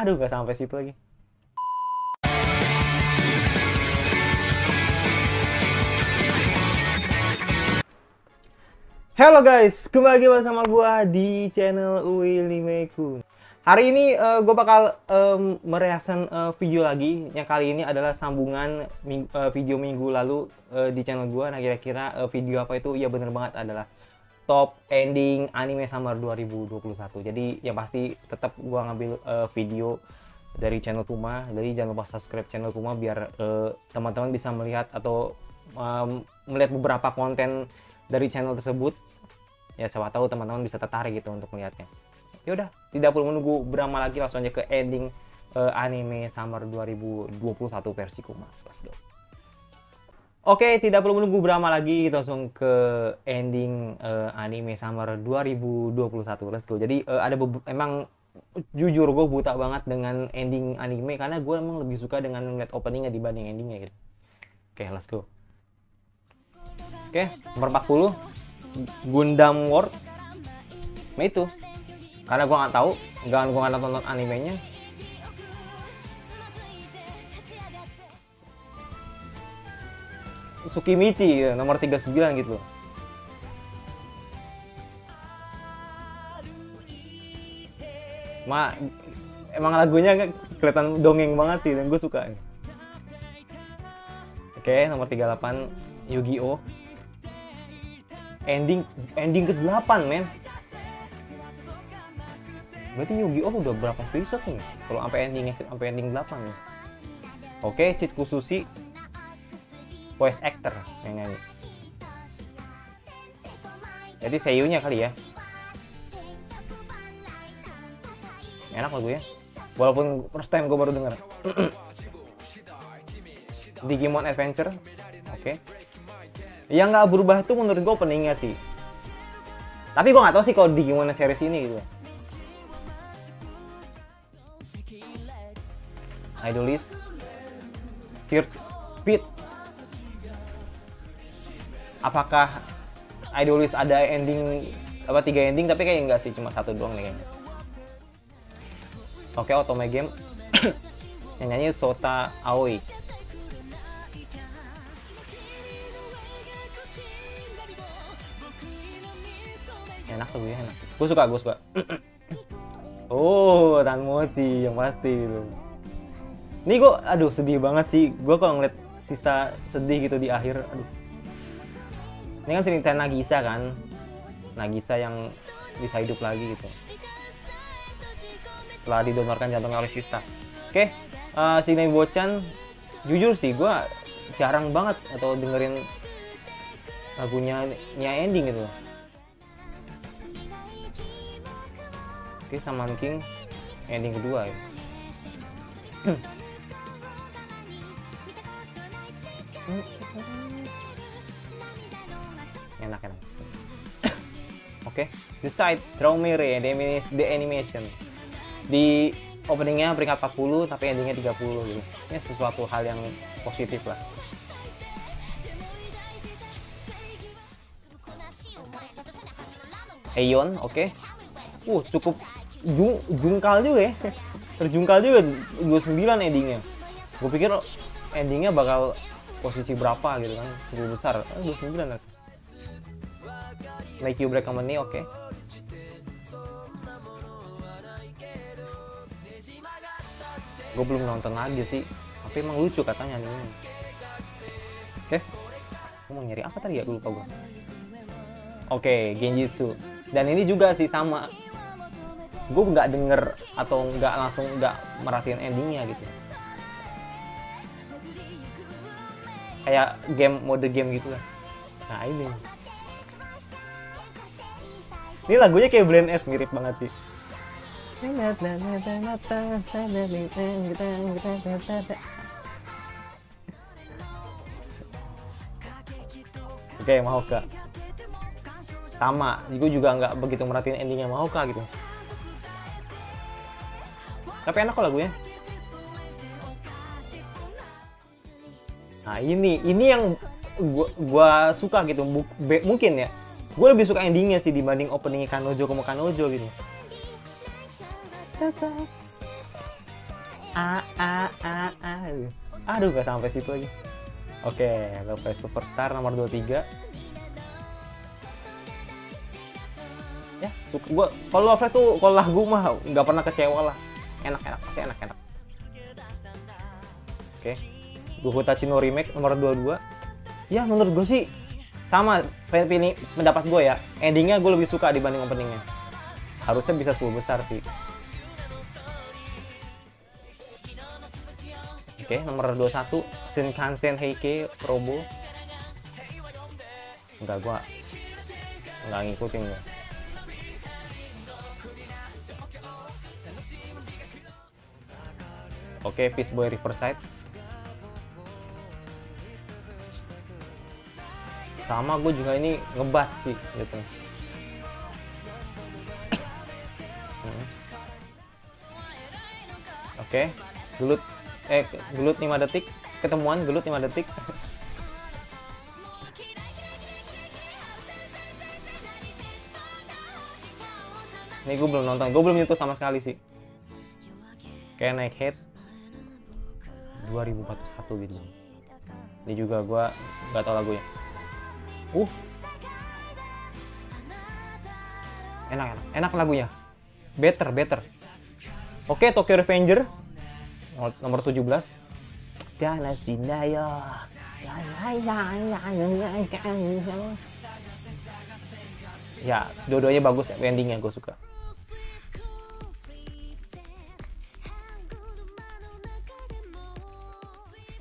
Aduh, gak sampai situ lagi. Halo guys, kembali lagi bersama gua di channel Willy Maycoon. Hari ini gue bakal mereaction video lagi. Yang kali ini adalah sambungan video minggu lalu di channel gue. Nah kira-kira video apa itu? Ya bener banget, adalah top ending anime summer 2021. Jadi yang pasti tetap gue ngambil video dari channel Kuma. Jadi jangan lupa subscribe channel Kuma biar teman-teman bisa melihat atau melihat beberapa konten dari channel tersebut. Ya siapa tahu teman-teman bisa tertarik gitu untuk melihatnya. Ya udah, tidak perlu menunggu berlama lagi, langsung aja ke ending anime summer 2021 versi Kuma. Oke, tidak perlu menunggu berlama lagi, kita langsung ke ending anime summer 2021. Let's go. Jadi emang jujur gue buta banget dengan ending anime karena gue emang lebih suka dengan melihat openingnya dibanding endingnya gitu. Oke, let's go. Oke, nomor 40 Gundam World. Nah itu karena gue nggak tahu, gue nggak nonton animenya. Tsukimichi ya, nomor 39 gitu. Emang lagunya kelihatan dongeng banget sih dan gue suka. Oke, nomor 38 Yu-Gi-Oh. Ending ke-8 men. Berarti Yu-Gi-Oh udah berapa episode nih? Kalau sampai ending 8 nih. Oke, cheat khususi voice actor yang nyanyi. Jadi seiyunya kali ya. Enak lagu ya. Walaupun first time gue baru denger. Digimon Adventure. Oke. Yang nggak berubah tuh menurut gue openingnya sih. Tapi gue nggak tahu sih kalau Digimon series ini gitu. Idolis Fear Pit. Apakah Idolis ada ending apa 3 ending? Tapi kayak enggak sih, cuma 1 doang nih kayaknya. Oke, Otome Game. Yang nyanyi Sota Aoi. Enak tuh ya, enak. Gue suka. Oh, Tanmochi yang pasti itu. Ini gue, aduh sedih banget sih. Gue kalau ngeliat Sista sedih gitu di akhir, aduh. Ini kan cerita Nagisa kan, Nagisa yang bisa hidup lagi gitu setelah didonorkan jantungnya oleh Sista. Oke, Sine Bocan. Jujur sih, gue jarang banget atau dengerin lagunya nya ending gitu. Oke, sama King ending kedua ya. Enak. Oke, Decide, Draw me re, the animation. Di openingnya peringkat 40 tapi endingnya 30 gitu. Ini sesuatu hal yang positif lah. Aeon, oke. Cukup jungkal juga ya. Terjungkal juga 29 endingnya. Gue pikir endingnya bakal posisi berapa gitu kan, cukup besar. 29 lah. Like You Break Company, oke. Gue belum nonton lagi sih, tapi emang lucu katanya nih. Oke. Gue mau nyari apa tadi ya, gue lupa gue. Oke, Genjutsu. Dan ini juga sih sama. Gue nggak denger atau nggak merhatiin endingnya gitu. Kayak mode game gitu lah. Nah ini. Ini lagunya kayak Blend S, mirip banget sih. Oke, Mahoka. Sama, gue juga nggak begitu merhatiin endingnya Mahoka gitu. Tapi enak kok lagunya. Nah ini yang gue suka gitu, mungkin ya. Gue lebih suka endingnya sih dibanding openingnya Kanojo sama Kanojo gitu. Aduh, gak sampai situ lagi. Oke, Lovefresh Superstar nomor 23. Ya, suka gua kalau Lovefresh tuh, kalau lagu mah nggak pernah kecewa lah. Enak-enak, pasti enak-enak. Oke. Hotachino Remake nomor 22. Ya, menurut gue sih sama pendapat gue ya. Endingnya gue lebih suka dibanding openingnya. Harusnya bisa 10 besar sih. Oke, nomor 21 Shinkansen Heike Probo. Enggak, gue enggak ngikutin ya. Oke, Peaceboy Riverside. Sama gue juga ini ngebat sih gitu. Oke, gelut 5 detik, ketemuan gelut 5 detik. Ini gue belum nonton, gue belum nyentuh sama sekali sih. Kayak naik head 2041 gitu. Ini juga gue nggak tahu lagunya. Enak lagunya. Better. Oke, Tokyo Revenger nomor 17. Ya, dua-duanya bagus, endingnya gue suka.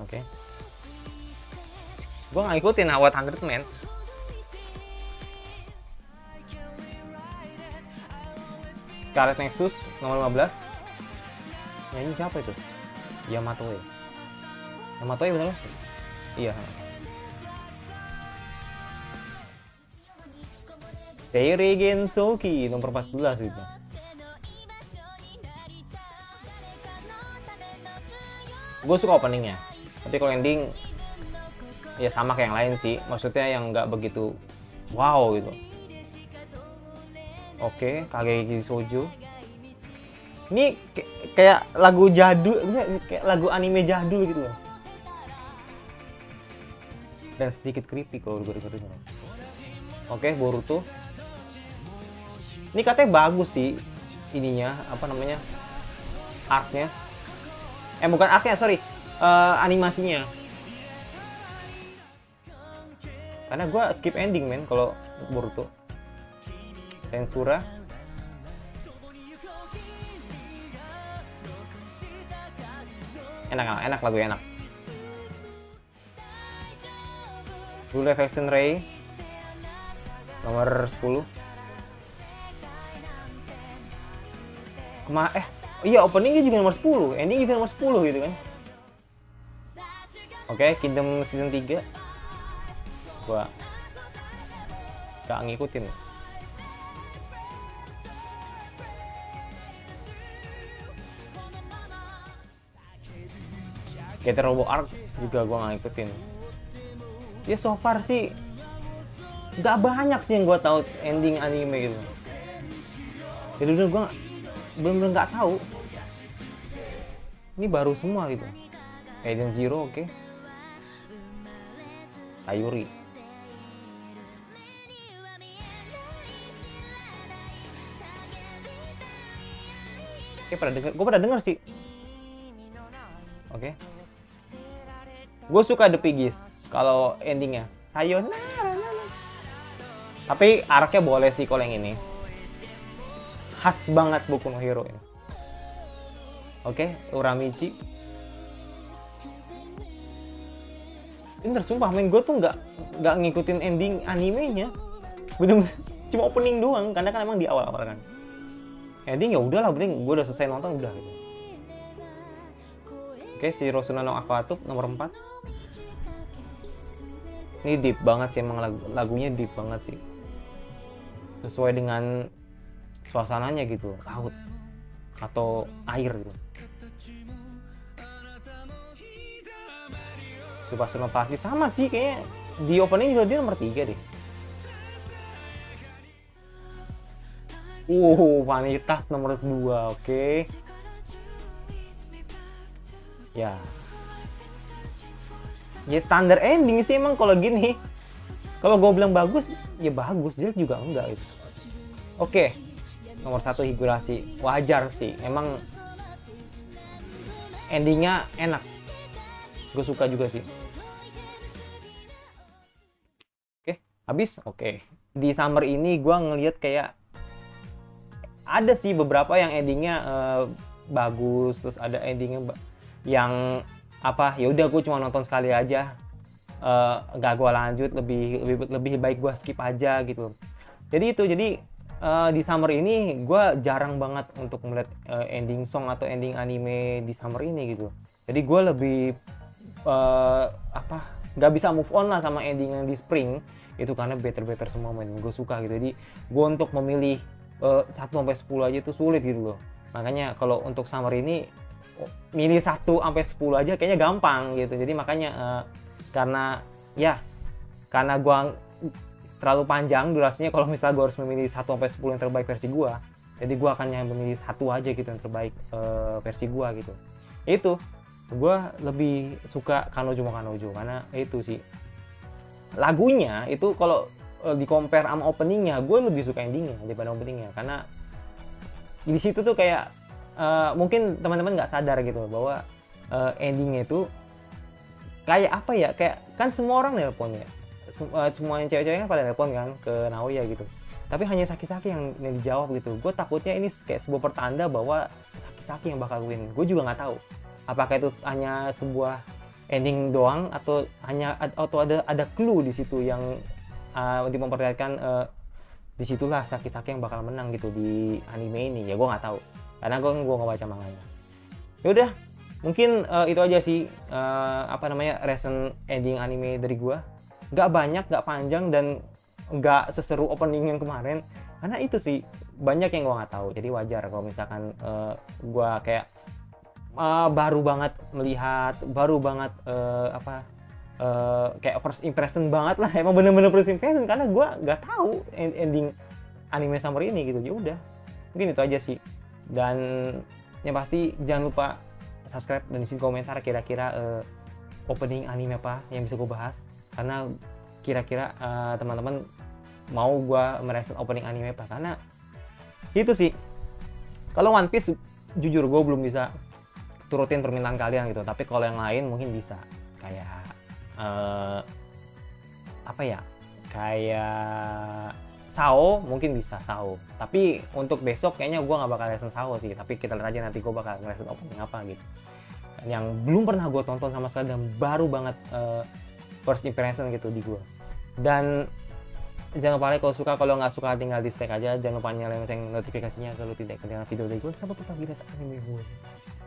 Oke. Gue nggak ikutin awat 100 men. Starlight Nexus nomor 15. Ya, ini siapa itu? Yamatoe. Yamatoe bener loh. Iya. Seiri Gensouki nomor 14 itu. Gue suka openingnya. Tapi kalau ending ya sama kayak yang lain sih. Maksudnya yang nggak begitu wow gitu. Oke, kagehi Shoujo. Ini kayak lagu jadul, kayak lagu anime jadul gitu loh. Dan sedikit creepy kalau gue. Oke, Boruto. Ini katanya bagus sih ininya, apa namanya? Artnya. Bukan artnya, sorry. Animasinya. Karena gue skip ending men kalau Boruto. Tensura. Enak lagu enak. Blue Reflection Ray nomor 10. Iya, openingnya juga nomor 10, ending juga nomor 10 gitu kan. Oke, Kingdom season 3. Gua gak ngikutin. Kaya Robo Arc juga gue gak ngikutin. Ya so far sih gak banyak sih yang gue tahu ending anime gitu. Jadi dulu gue belum gak tahu. Ini baru semua gitu. Eden Zero oke. Sayuri. Gue pernah denger sih. Oke. Gue suka The Piggies kalau endingnya sayonara. Tapi arc-nya boleh sih kalau yang ini. Khas banget Boku no Hero ini. Oke, Uramichi. Bener sumpah main gue tuh nggak ngikutin ending animenya. Bener-bener cuma opening doang karena kan emang di awal-awal kan. Ending ya udahlah, penting gue udah selesai nonton udah gitu. Oke, si Rosuna no Aquatube nomor 4. Ini deep banget sih, emang lagunya deep banget sih. Sesuai dengan suasananya gitu, laut atau air gitu. Tsubasa no Party sama sih kayaknya, di opening juga dia nomor 3 deh. Vanitas nomor 2, oke. Ya. Ya standar ending sih emang kalau gini. Kalau gue bilang bagus, ya bagus, jelek juga enggak gitu. Oke. Nomor satu Higurashi, wajar sih. Emang endingnya enak. Gue suka juga sih. Oke, habis. Oke. Di summer ini gue ngelihat kayak ada sih beberapa yang endingnya bagus, terus ada endingnya yang apa? Ya udah gue cuma nonton sekali aja. Gak gue lanjut, lebih baik gue skip aja gitu. Jadi itu, jadi di summer ini gue jarang banget untuk melihat ending song atau ending anime di summer ini gitu. Jadi gue lebih nggak bisa move on lah sama ending yang di spring itu karena better semua main gue suka gitu. Jadi gue untuk memilih 1-10 aja itu sulit gitu loh. Makanya kalau untuk summer ini milih 1-10 aja kayaknya gampang gitu. Jadi makanya karena gua terlalu panjang durasinya kalau misalnya gua harus memilih 1-10 yang terbaik versi gua, jadi gua akan hanya memilih 1 aja gitu yang terbaik versi gua gitu. Itu gua lebih suka Kanojo sama Kanojo karena itu sih lagunya itu kalau di compare sama openingnya, gua lebih suka endingnya daripada openingnya karena di situ tuh kayak mungkin teman-teman nggak sadar gitu bahwa endingnya itu kayak apa ya, kayak kan semua orang nelpon ya, semua cewek-cewek kan pada nelpon kan ke Naoya gitu, tapi hanya Saki-Saki yang dijawab gitu. Gue takutnya ini kayak sebuah pertanda bahwa Saki-Saki yang bakal win. Gue juga nggak tahu apakah itu hanya sebuah ending doang atau hanya ada clue di situ yang memperlihatkan disitulah Saki-Saki yang bakal menang gitu di anime ini. Ya gue nggak tahu karena gue nggak baca manganya. Yaudah, mungkin itu aja sih recent ending anime dari gua. Gak banyak, gak panjang, dan gak seseru opening yang kemarin karena itu sih banyak yang gua nggak tahu. Jadi wajar kalau misalkan gua kayak baru banget melihat, baru banget kayak first impression banget lah, emang bener-bener first impression karena gua nggak tahu ending anime summer ini gitu. Ya udah, mungkin itu aja sih, dan yang pasti jangan lupa subscribe dan isi komentar kira-kira opening anime apa yang bisa gue bahas, karena kira-kira teman-teman mau gue mereact opening anime apa. Karena itu sih, kalau One Piece jujur gue belum bisa turutin permintaan kalian gitu, tapi kalau yang lain mungkin bisa kayak kayak Sao mungkin bisa Sao, tapi untuk besok kayaknya gue nggak bakal lesson Sao sih, tapi kita lihat aja nanti gue bakal lesson opening apa gitu yang belum pernah gue tonton sama sekali dan baru banget first impression gitu di gue. Dan jangan lupa like kalau suka, kalau nggak suka tinggal dislike aja. Jangan lupa nyalain lonceng notifikasinya kalau tidak ketinggalan video dari gue. Sampai jumpa di next anime gue.